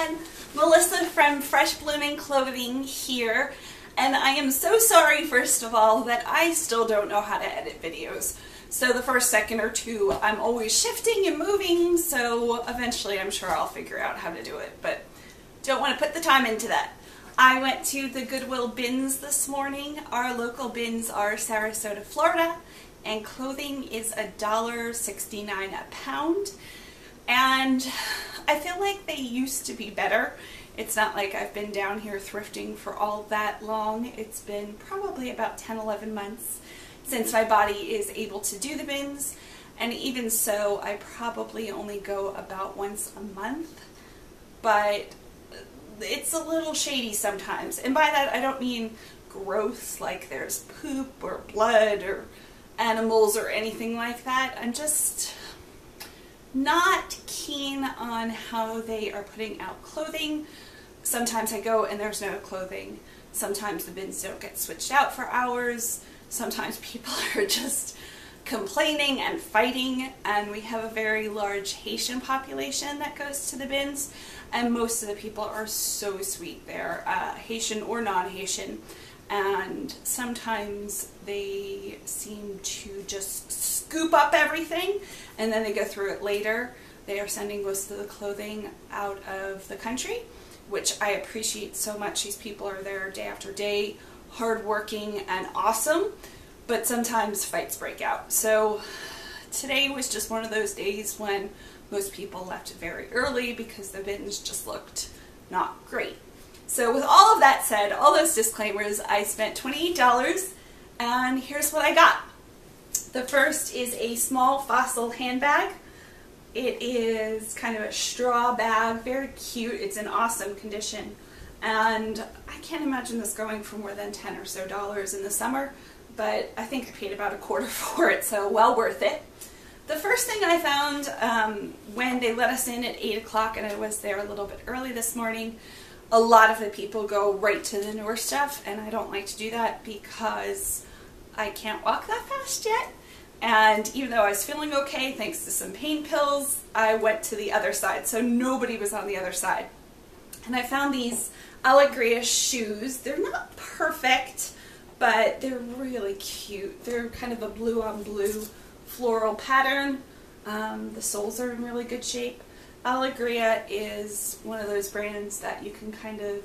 everyone, Melissa from Fresh Blooming Clothing here, and I am so sorry first of all that I still don't know how to edit videos. So the first second or two I'm always shifting and moving, so eventually I'm sure I'll figure out how to do it, but don't want to put the time into that. I went to the Goodwill bins this morning. Our local bins are Sarasota, Florida, and clothing is $1.69 a pound. And I feel like they used to be better. It's not like I've been down here thrifting for all that long. It's been probably about 10-11 months since my body is able to do the bins, and even so I probably only go about once a month, but it's a little shady sometimes. And by that I don't mean gross, like there's poop or blood or animals or anything like that. I'm just not keen on how they are putting out clothing. Sometimes I go and there's no clothing. Sometimes the bins don't get switched out for hours. Sometimes people are just complaining and fighting, and we have a very large Haitian population that goes to the bins, and most of the people are so sweet there, Haitian or non-Haitian, and sometimes they seem to just scoop up everything and then they go through it later. They are sending most of the clothing out of the country, which I appreciate so much. These people are there day after day, hardworking and awesome, but sometimes fights break out. So today was just one of those days when most people left very early because the bins just looked not great. So with all of that said, all those disclaimers, I spent $28 and here's what I got. The first is a small Fossil handbag. It is kind of a straw bag, very cute. It's in awesome condition, and I can't imagine this going for more than $10 or so in the summer, but I think I paid about $25 for it, so well worth it. The first thing I found when they let us in at 8 o'clock, and I was there a little bit early this morning, a lot of the people go right to the newer stuff, and I don't like to do that because I can't walk that fast yet. And even though I was feeling okay, thanks to some pain pills, I went to the other side, so nobody was on the other side. And I found these Allegria shoes. They're not perfect, but they're really cute. They're kind of a blue on blue floral pattern. The soles are in really good shape. Allegria is one of those brands that you can kind of,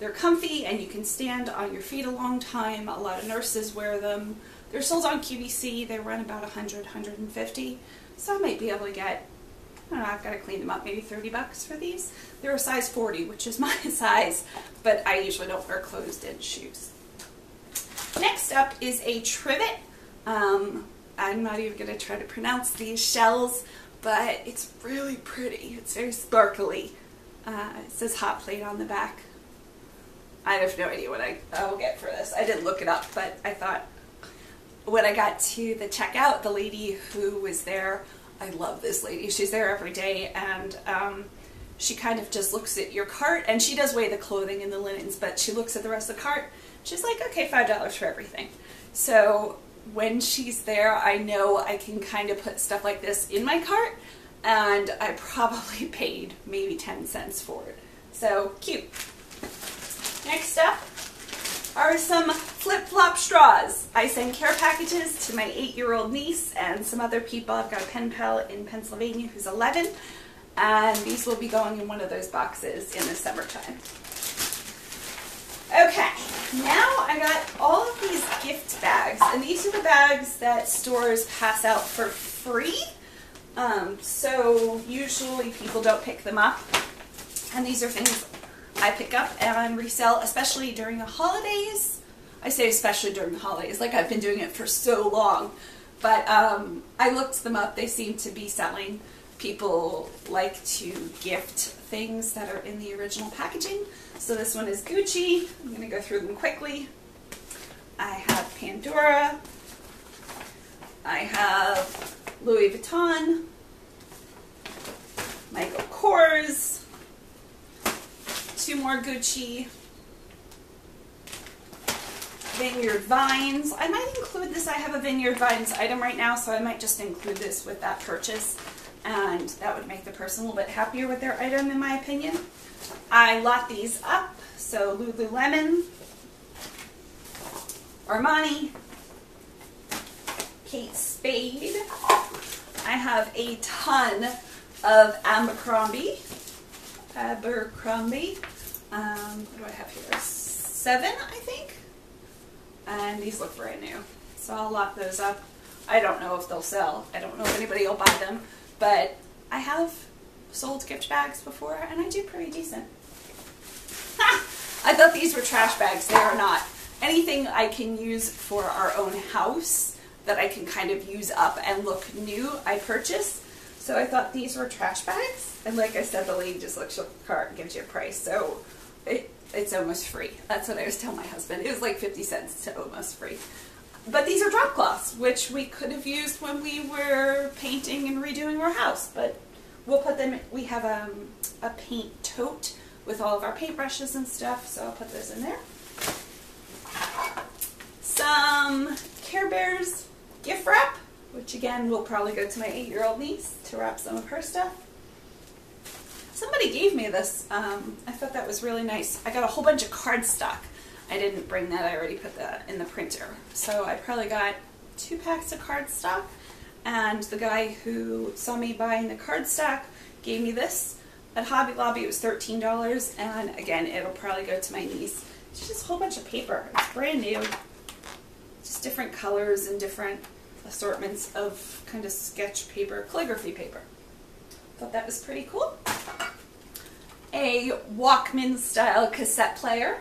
they're comfy and you can stand on your feet a long time. A lot of nurses wear them. They're sold on QVC. They run about 100, 150. So I might be able to get, I don't know, I've got to clean them up, maybe $30 for these. They're a size 40, which is my size, but I usually don't wear closed-in shoes. Next up is a trivet. I'm not even going to try to pronounce these shells, but it's really pretty. It's very sparkly. It says hot plate on the back. I have no idea what I'll get for this. I didn't look it up, but I thought when I got to the checkout, the lady who was there, I love this lady. She's there every day, and she kind of just looks at your cart, and she does weigh the clothing and the linens, but she looks at the rest of the cart. She's like, okay, $5 for everything. So when she's there, I know I can kind of put stuff like this in my cart, and I probably paid maybe 10 cents for it. So cute. Next up are some flip-flop straws. I send care packages to my 8-year-old niece and some other people. I've got a pen pal in Pennsylvania who's 11, and these will be going in one of those boxes in the summertime. Okay, now I got all of these gift bags, and these are the bags that stores pass out for free, so usually people don't pick them up, and these are things I pick up and resell, especially during the holidays. I say especially during the holidays, like I've been doing it for so long, but I looked them up. They seem to be selling. People like to gift things that are in the original packaging. So this one is Gucci. I'm going to go through them quickly. I have Pandora. I have Louis Vuitton. Michael Kors. 2 more Gucci, Vineyard Vines. I might include this. I have a Vineyard Vines item right now, so I might just include this with that purchase. and that would make the person a little bit happier with their item, in my opinion. I lot these up, so Lululemon, Armani, Kate Spade. I have a ton of Abercrombie. What do I have here? 7, I think. And these look brand new. So I'll lock those up. I don't know if they'll sell. I don't know if anybody will buy them. But I have sold gift bags before, and I do pretty decent. Ha! I thought these were trash bags. They are not. Anything I can use for our own house that I can kind of use up and look new, I purchase. So I thought these were trash bags. And like I said, the lady just looks at the cart and gives you a price. So it's almost free. That's what I was telling my husband. It was like 50 cents to almost free. But these are drop cloths, which we could have used when we were painting and redoing our house. But we'll put them in, we have a paint tote with all of our paintbrushes and stuff. So I'll put those in there. Some Care Bears gift wrap, which again will probably go to my 8-year-old niece to wrap some of her stuff. Somebody gave me this. I thought that was really nice. I got a whole bunch of cardstock. I didn't bring that. I already put that in the printer. So I probably got 2 packs of cardstock. And the guy who saw me buying the cardstock gave me this. At Hobby Lobby it was $13. And again, it'll probably go to my niece. It's just a whole bunch of paper. It's brand new. Just different colors and different assortments of kind of sketch paper, calligraphy paper. Thought that was pretty cool. A Walkman style cassette player.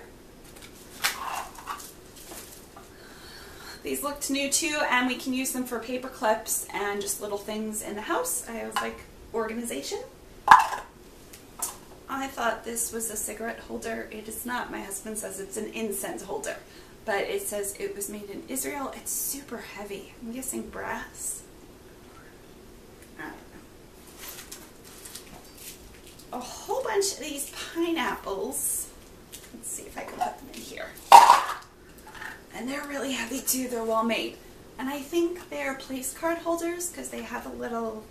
These looked new too, and we can use them for paper clips and just little things in the house. I was like, organization. I thought this was a cigarette holder. It is not. My husband says it's an incense holder, but it says it was made in Israel. It's super heavy. I'm guessing brass. I don't know. A whole bunch of these pineapples. Let's see if I can put them in here. And they're really heavy too. They're well made. And I think they're place card holders because they have a little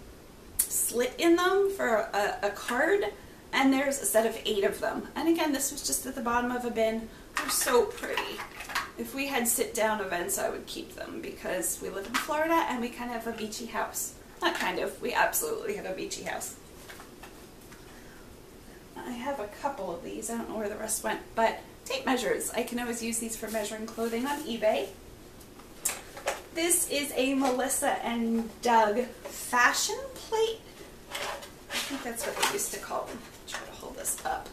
slit in them for a card. And there's a set of 8 of them. And again, this was just at the bottom of a bin. They're so pretty. If we had sit-down events, I would keep them because we live in Florida and we kind of have a beachy house. Not kind of. We absolutely have a beachy house. I have a couple of these. I don't know where the rest went, but tape measures. I can always use these for measuring clothing on eBay. This is a Melissa and Doug fashion plate. I think that's what they used to call them. Try to hold this up.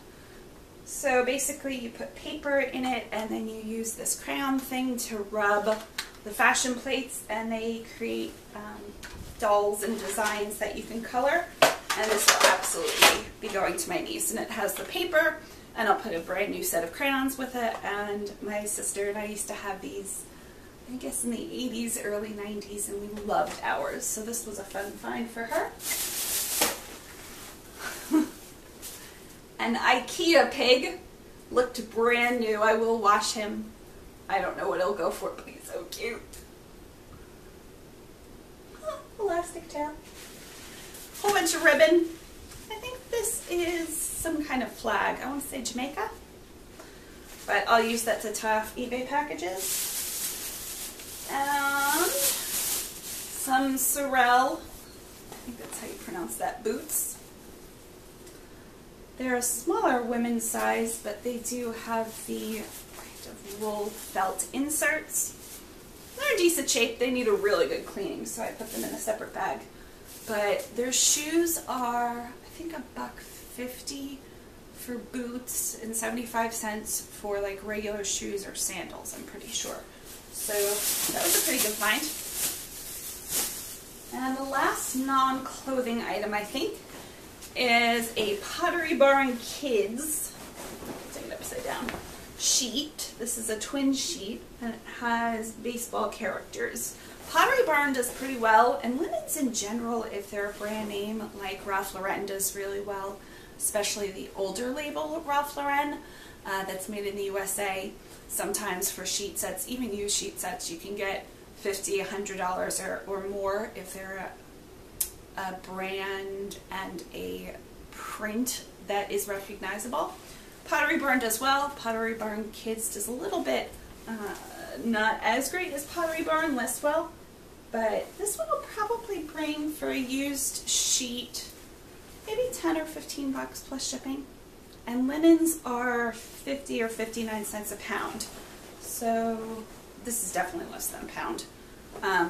So basically you put paper in it and then you use this crayon thing to rub the fashion plates, and they create dolls and designs that you can color. And this will absolutely be going to my niece. And it has the paper, and I'll put a brand new set of crayons with it. And my sister and I used to have these, I guess in the 80s, early 90s, and we loved ours. So this was a fun find for her. An IKEA pig. Looked brand new. I will wash him. I don't know what it'll go for, but he's so cute. Oh, elastic tail. Whole bunch of ribbon. I think this is some kind of flag. I want to say Jamaica, but I'll use that to tie off eBay packages. And some Sorel, I think that's how you pronounce that, boots. They're a smaller women's size, but they do have the kind of wool felt inserts. They're in decent shape. They need a really good cleaning, so I put them in a separate bag. But their shoes are, I think, $1.50 for boots and 75 cents for like regular shoes or sandals, I'm pretty sure. So that was a pretty good find. And the last non-clothing item, I think, is a Pottery Barn Kids, take it upside down, sheet. This is a twin sheet, and it has baseball characters. Pottery Barn does pretty well, and linens in general, if they're a brand name, like Ralph Lauren does really well, especially the older label Ralph Lauren that's made in the USA. Sometimes for sheet sets, even used sheet sets, you can get $50, $100 or more if they're a brand and a print that is recognizable. Pottery Barn does well. Pottery Barn Kids does a little bit not as great as Pottery Barn, less well. But this one will probably bring for a used sheet maybe 10 or 15 bucks plus shipping. And linens are 50 or 59 cents a pound. So this is definitely less than a pound.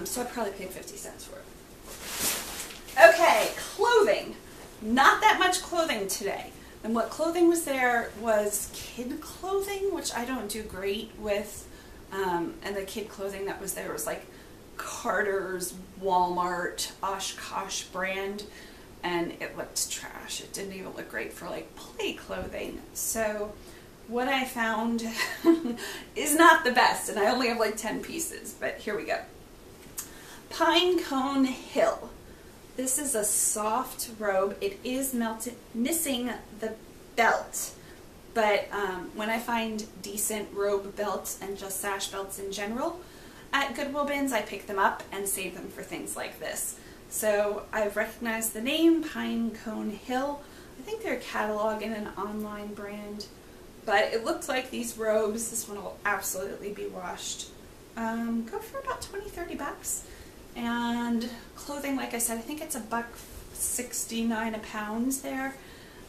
So I probably paid 50 cents for it. Okay, clothing. Not that much clothing today. And what clothing was there was kid clothing, which I don't do great with. And the kid clothing that was there was like Carter's, Walmart, Oshkosh brand. And it looked trash. It didn't even look great for like play clothing. So what I found is not the best, and I only have like 10 pieces, but here we go. Pine Cone Hill. This is a soft robe. It is melted, missing the belt, but when I find decent robe belts and just sash belts in general at Goodwill bins, I pick them up and save them for things like this. So I've recognized the name Pine Cone Hill. I think they're a catalog and an online brand, but it looked like these robes, this one will absolutely be washed, go for about 20-30 bucks. And clothing, like I said, I think it's $1.69 a pound there.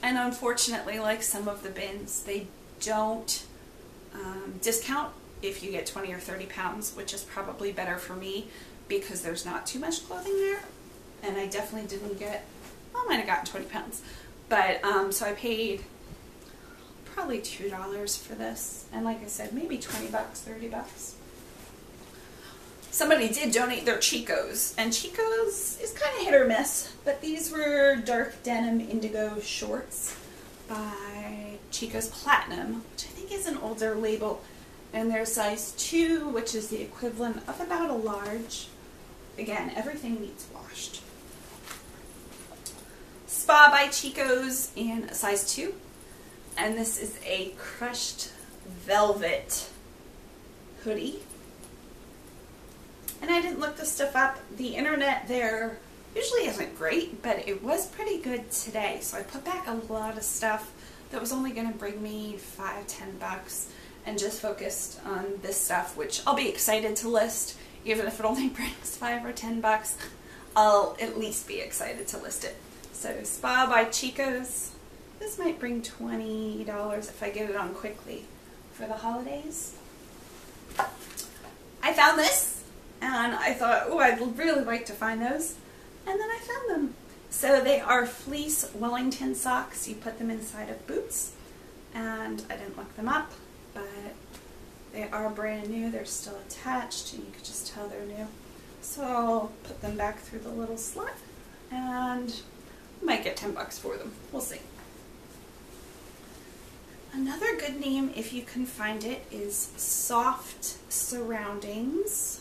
And unfortunately, like some of the bins, they don't discount if you get 20 or 30 pounds, which is probably better for me, because there's not too much clothing there, and I definitely didn't get, well, I might have gotten 20 pounds, but, so I paid probably $2 for this, and like I said, maybe 20 bucks, 30 bucks. Somebody did donate their Chico's, and Chico's is kind of hit or miss, but these were dark denim indigo shorts by Chico's Platinum, which I think is an older label, and they're size 2, which is the equivalent of about a large. Again, everything needs washed. Spa by Chico's in a size 2. And this is a crushed velvet hoodie. And I didn't look this stuff up. The internet there usually isn't great, but it was pretty good today. So I put back a lot of stuff that was only going to bring me $5-10 bucks, and just focused on this stuff, which I'll be excited to list. Even if it only brings $5 or $10, I'll at least be excited to list it. So Spa by Chico's. This might bring $20 if I get it on quickly for the holidays. I found this, and I thought, oh, I'd really like to find those. And then I found them. So they are fleece Wellington socks. You put them inside of boots, and I didn't look them up, but they are brand new. They're still attached, and you can just tell they're new. So I'll put them back through the little slot, and I might get 10 bucks for them. We'll see. Another good name, if you can find it, is Soft Surroundings.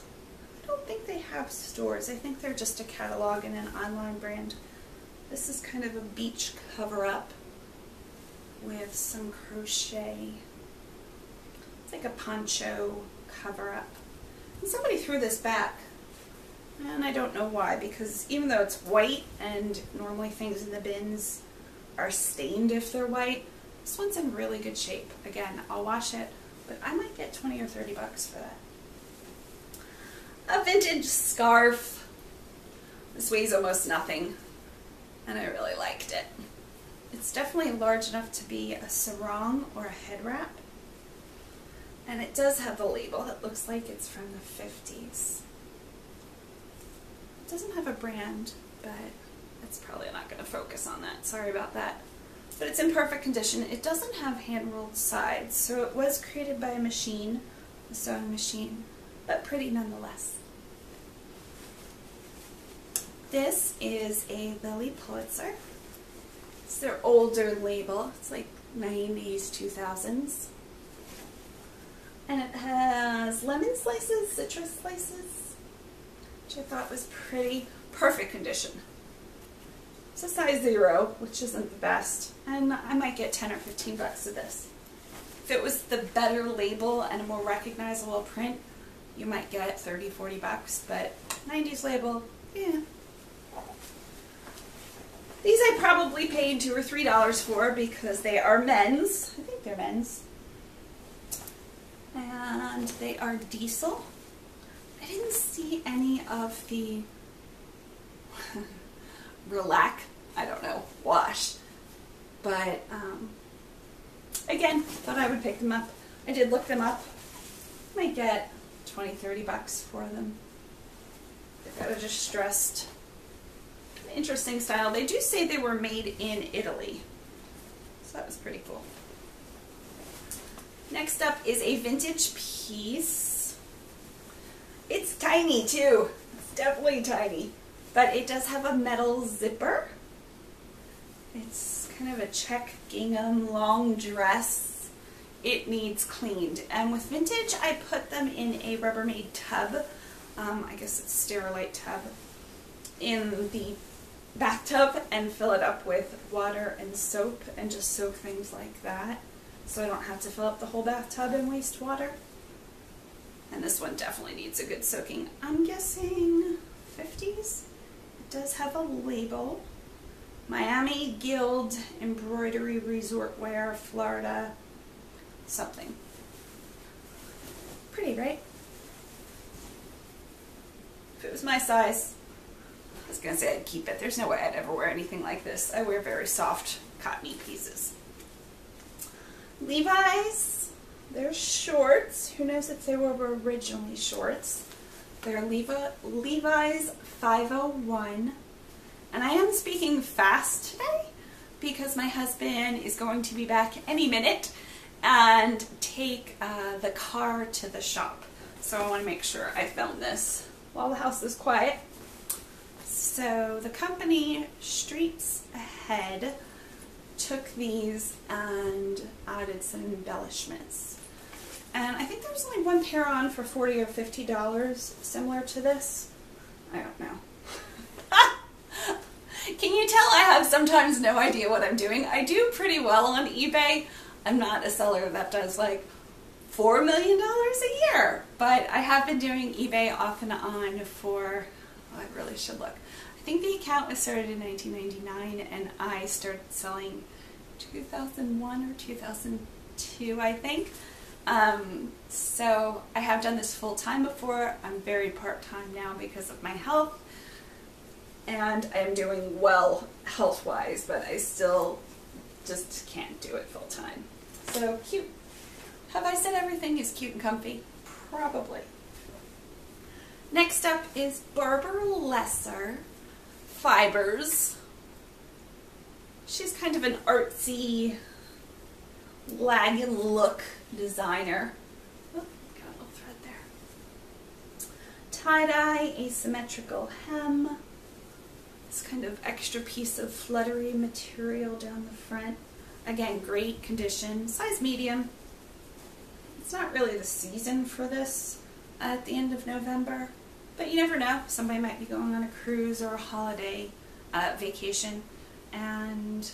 I don't think they have stores. I think they're just a catalog and an online brand. This is kind of a beach cover-up with some crochet. It's like a poncho cover-up. And somebody threw this back, and I don't know why, because even though it's white, and normally things in the bins are stained if they're white, this one's in really good shape. Again, I'll wash it, but I might get 20 or 30 bucks for that. A vintage scarf. This weighs almost nothing, and I really liked it. It's definitely large enough to be a sarong or a head wrap. And it does have the label that looks like it's from the 50s. It doesn't have a brand, but it's probably not going to focus on that. Sorry about that. But it's in perfect condition. It doesn't have hand-rolled sides, so it was created by a machine, a sewing machine, but pretty nonetheless. This is a Lily Pulitzer. It's their older label. It's like 90s, 2000s. And it has lemon slices, citrus slices, which I thought was pretty. Perfect condition. It's a size 0, which isn't the best, and I might get 10 or 15 bucks of this. If it was the better label and a more recognizable print, you might get 30, 40 bucks, but 90s label, yeah. These I probably paid $2 or $3 for because they are men's. I think they're men's. And they are diesel. I didn't see any of the relax, I don't know, wash. But again, thought I would pick them up. I did look them up. Might get 20, 30 bucks for them. They're kind of just stressed. Interesting style. They do say they were made in Italy. So that was pretty cool. Next up is a vintage piece. It's tiny too. It's definitely tiny. But it does have a metal zipper. It's kind of a check gingham long dress. It needs cleaned. And with vintage, I put them in a Rubbermaid tub. I guess it's Sterilite tub. In the bathtub and fill it up with water and soap and just soak things like that. So I don't have to fill up the whole bathtub and waste water. And this one definitely needs a good soaking. I'm guessing 50s. It does have a label. Miami Guild Embroidery Resort Wear, Florida, something. Pretty, right? If it was my size, I was going to say I'd keep it. There's no way I'd ever wear anything like this. I wear very soft, cottony pieces. Levi's, they're shorts. Who knows if they were originally shorts. They're Levi's 501. And I am speaking fast today because my husband is going to be back any minute and take the car to the shop. So I want to make sure I film this while the house is quiet. So the company Streets Ahead took these and added some embellishments. And I think there was only one pair on for $40 or $50, similar to this. I don't know. Can you tell I have sometimes no idea what I'm doing? I do pretty well on eBay. I'm not a seller that does like $4 million a year, but I have been doing eBay off and on for, oh, I really should look. I think the account was started in 1999 and I started selling 2001 or 2002, I think. So I have done this full time before. I'm very part-time now because of my health. And I am doing well health-wise, but I still just can't do it full-time. So cute. Have I said everything is cute and comfy? Probably. Next up is Barbara Lesser Fibers. She's kind of an artsy, lag-and look designer. Oh, got a little thread there. Tie-dye, asymmetrical hem. This kind of extra piece of fluttery material down the front. Again, great condition, size medium. It's not really the season for this at the end of November, but you never know. Somebody might be going on a cruise or a holiday vacation, and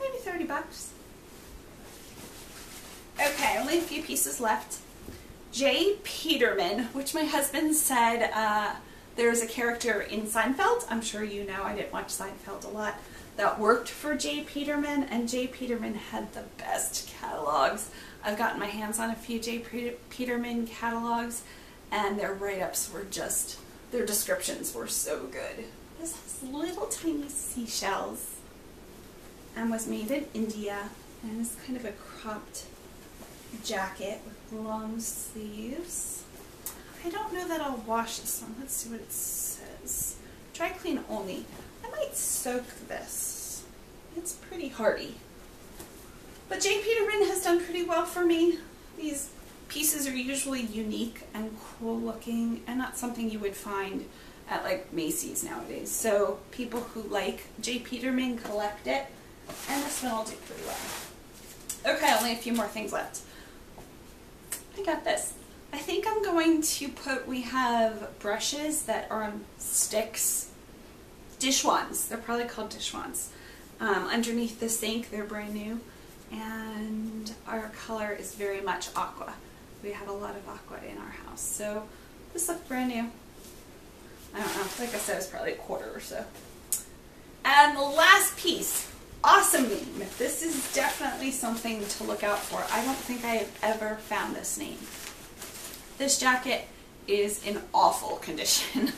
maybe 30 bucks. Okay, only a few pieces left. Jay Peterman, which my husband said, there's a character in Seinfeld, I'm sure you know, I didn't watch Seinfeld a lot, that worked for Jay Peterman, and Jay Peterman had the best catalogs. I've gotten my hands on a few Jay Peterman catalogs, and their write-ups were just, their descriptions were so good. This has little tiny seashells, and was made in India, and it's kind of a cropped jacket with long sleeves. I don't know that I'll wash this one. Let's see what it says. Dry clean only. I might soak this. It's pretty hardy. But Jay Peterman has done pretty well for me. These pieces are usually unique and cool looking and not something you would find at like Macy's nowadays. So people who like Jay Peterman collect it, and this one will do pretty well. Okay, only a few more things left. I got this. I think I'm going to put, we have brushes that are on sticks, dish wands, they're probably called dish wands, underneath the sink, they're brand new, and our color is very much aqua. We have a lot of aqua in our house, so this looks brand new. I don't know, like I said, it's probably a quarter or so. And the last piece, awesome name. This is definitely something to look out for. I don't think I have ever found this name. This jacket is in awful condition,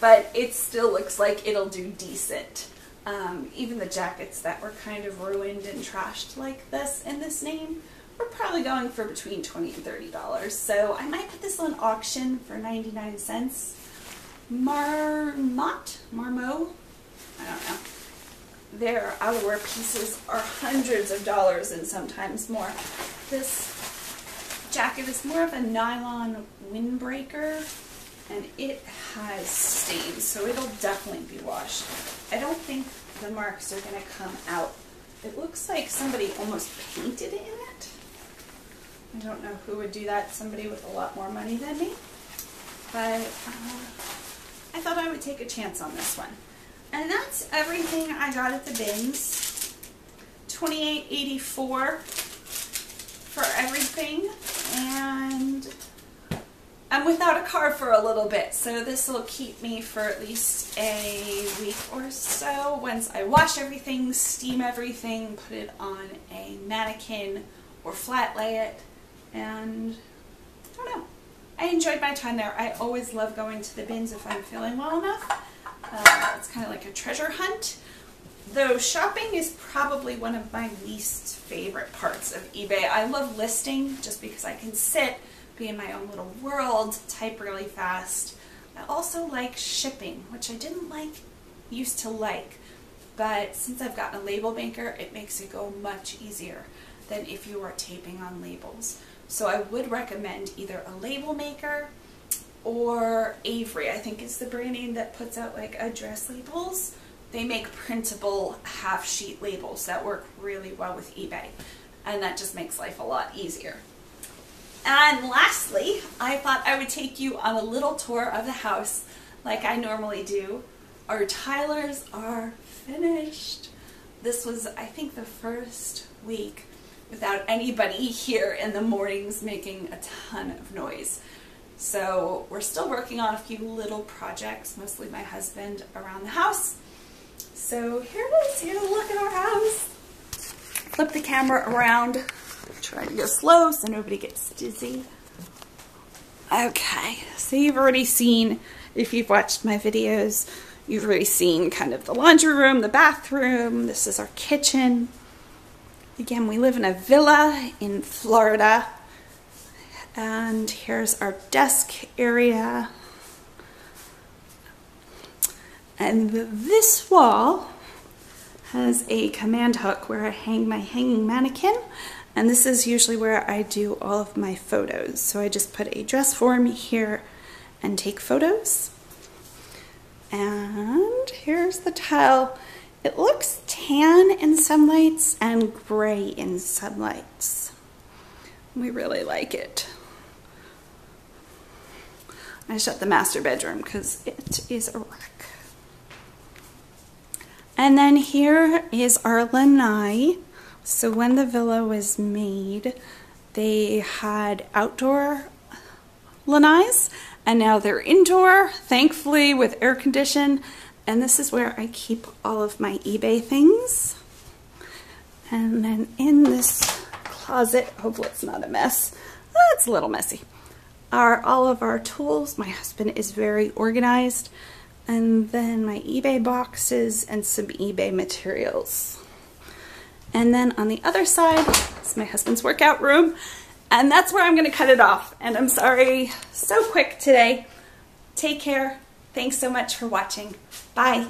but it still looks like it'll do decent. Even the jackets that were kind of ruined and trashed like this in this name were probably going for between $20 and $30. So I might put this on auction for 99 cents. Marmot, I don't know. Their outerwear pieces are hundreds of dollars and sometimes more. This jacket is more of a nylon windbreaker and it has stains, so it'll definitely be washed. I don't think the marks are going to come out. It looks like somebody almost painted in it. I don't know who would do that, somebody with a lot more money than me. But I thought I would take a chance on this one. And that's everything I got at the bins. $28.84 for everything. And I'm without a car for a little bit, so this will keep me for at least a week or so once I wash everything, steam everything, put it on a mannequin or flat lay it, and I don't know. I enjoyed my time there. I always love going to the bins if I'm feeling well enough. It's kind of like a treasure hunt. Though shopping is probably one of my least favorite parts of eBay. I love listing just because I can sit, be in my own little world, type really fast. I also like shipping, which I didn't used to like, but since I've gotten a label maker, it makes it go much easier than if you are taping on labels. So I would recommend either a label maker or Avery, I think is the brand name that puts out like address labels. They make printable half sheet labels that work really well with eBay, and that just makes life a lot easier. And lastly, I thought I would take you on a little tour of the house like I normally do. Our tilers are finished. This was, I think, the first week without anybody here in the mornings making a ton of noise. So we're still working on a few little projects, mostly my husband, around the house. So here it is, here's a look at our house. Flip the camera around, try to go slow so nobody gets dizzy. Okay, so you've already seen, if you've watched my videos, you've already seen kind of the laundry room, the bathroom, this is our kitchen. Again, we live in a villa in Florida, and here's our desk area. And this wall has a command hook where I hang my hanging mannequin, and this is usually where I do all of my photos. So I just put a dress form here and take photos. And here's the tile. It looks tan in some lights and gray in some lights. We really like it. I shut the master bedroom because it is a wreck. And then here is our lanai. So when the villa was made, they had outdoor lanais, and now they're indoor, thankfully, with air condition. And this is where I keep all of my eBay things. And then in this closet, hopefully it's not a mess. Oh, it's a little messy. Are all of our tools. My husband is very organized. And then my eBay boxes and some eBay materials. And then on the other side is my husband's workout room. And that's where I'm going to cut it off. And I'm sorry, so quick today. Take care. Thanks so much for watching. Bye.